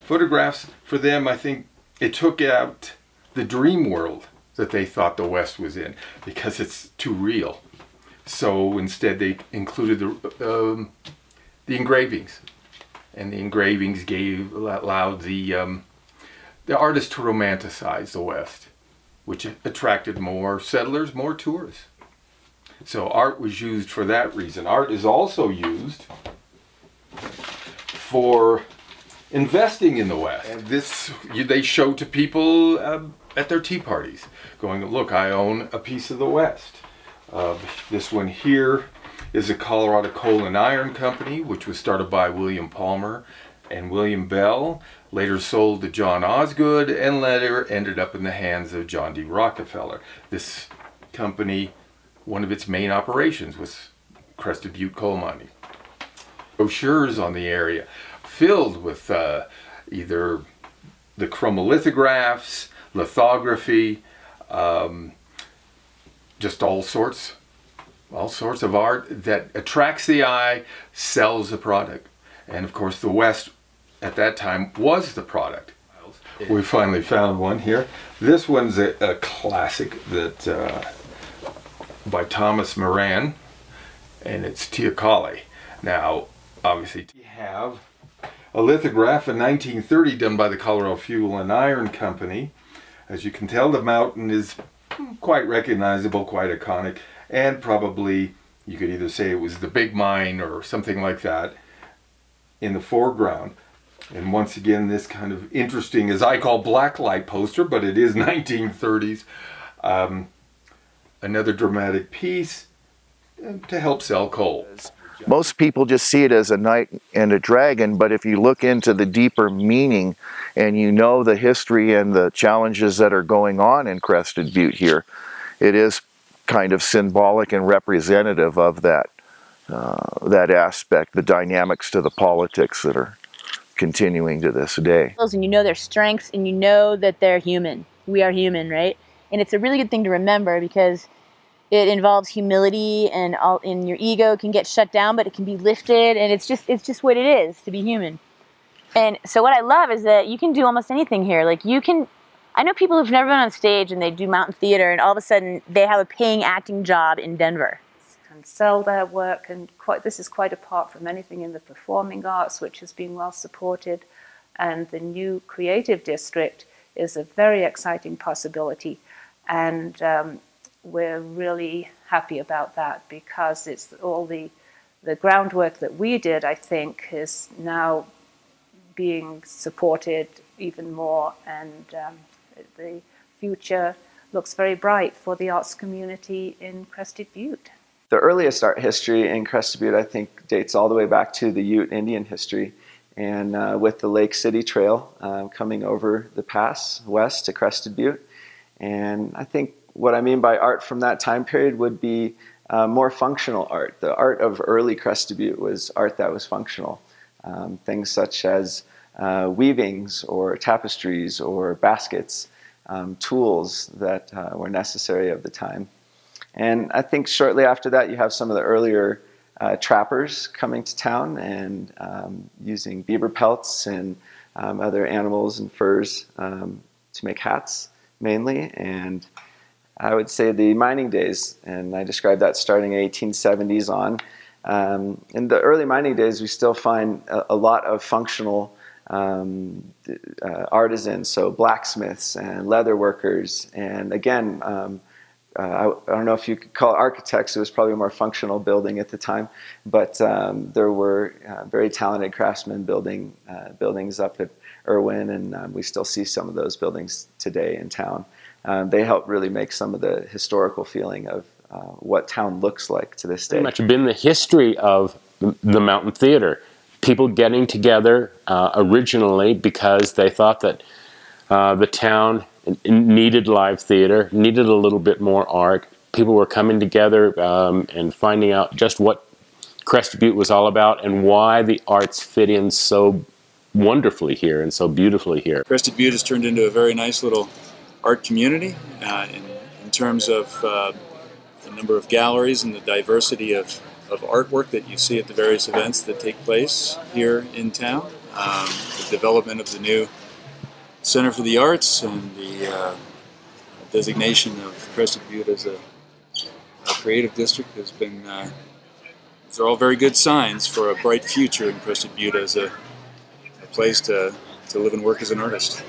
Photographs, for them, I think it took out the dream world that they thought the West was in, because it's too real. So instead they included the engravings, and the engravings allowed the artist to romanticize the West, which attracted more settlers, more tourists. So art was used for that reason. Art is also used for investing in the West. And this they show to people at their tea parties, going, look, I own a piece of the West. This one here is the Colorado Coal and Iron Company, which was started by William Palmer and William Bell, later sold to John Osgood, and later ended up in the hands of John D. Rockefeller. This company, one of its main operations was Crested Butte coal mining. Brochures on the area filled with either the chromolithographs, lithography, just all sorts of art that attracts the eye, sells the product. And of course the West at that time was the product. We finally found one here. This one's a classic that by Thomas Moran, and it's Tiakali. Now obviously we have a lithograph in 1930 done by the Colorado Fuel and Iron Company. As you can tell, the mountain is quite recognizable, quite iconic, and probably you could either say it was the big mine or something like that in the foreground. And once again, this kind of interesting, as I call, blacklight poster, but it is 1930s. Another dramatic piece to help sell coal. Most people just see it as a knight and a dragon, but if you look into the deeper meaning and you know the history and the challenges that are going on in Crested Butte here, it is kind of symbolic and representative of that aspect, the dynamics to the politics that are continuing to this day. And you know their strengths, and you know that they're human. We are human, right? And it's a really good thing to remember, because it involves humility, and your ego can get shut down, but it can be lifted, and it's just what it is to be human. And so what I love is that you can do almost anything here. Like you can, I know people who've never been on stage and they do Mountain Theater, and all of a sudden they have a paying acting job in Denver. And sell their work, and this is quite apart from anything in the performing arts, which has been well supported, and the new creative district is a very exciting possibility. And we're really happy about that, because it's all the groundwork that we did, I think, is now being supported even more, and the future looks very bright for the arts community in Crested Butte. The earliest art history in Crested Butte, I think, dates all the way back to the Ute Indian history, and with the Lake City Trail coming over the pass west to Crested Butte. And I think what I mean by art from that time period would be more functional art. The art of early Crested Butte was art that was functional. Things such as weavings or tapestries or baskets, tools that were necessary of the time. And I think shortly after that you have some of the earlier trappers coming to town and using beaver pelts and other animals and furs to make hats mainly. And I would say the mining days, and I described that starting in 1870s on. In the early mining days, we still find a lot of functional artisans, so blacksmiths and leather workers. And again, I don't know if you could call it architects, it was probably a more functional building at the time, but there were very talented craftsmen building buildings up at Irwin, and we still see some of those buildings today in town. They help really make some of the historical feeling of what town looks like to this day. Pretty much been the history of the Mountain Theater. People getting together originally because they thought that the town needed live theater, needed a little bit more art. People were coming together and finding out just what Crested Butte was all about and why the arts fit in so wonderfully here and so beautifully here. Crested Butte has turned into a very nice little art community in terms of the number of galleries and the diversity of artwork that you see at the various events that take place here in town. the development of the new Center for the Arts and the designation of Crested Butte as a creative district has been, these are all very good signs for a bright future in Crested Butte as a place to live and work as an artist.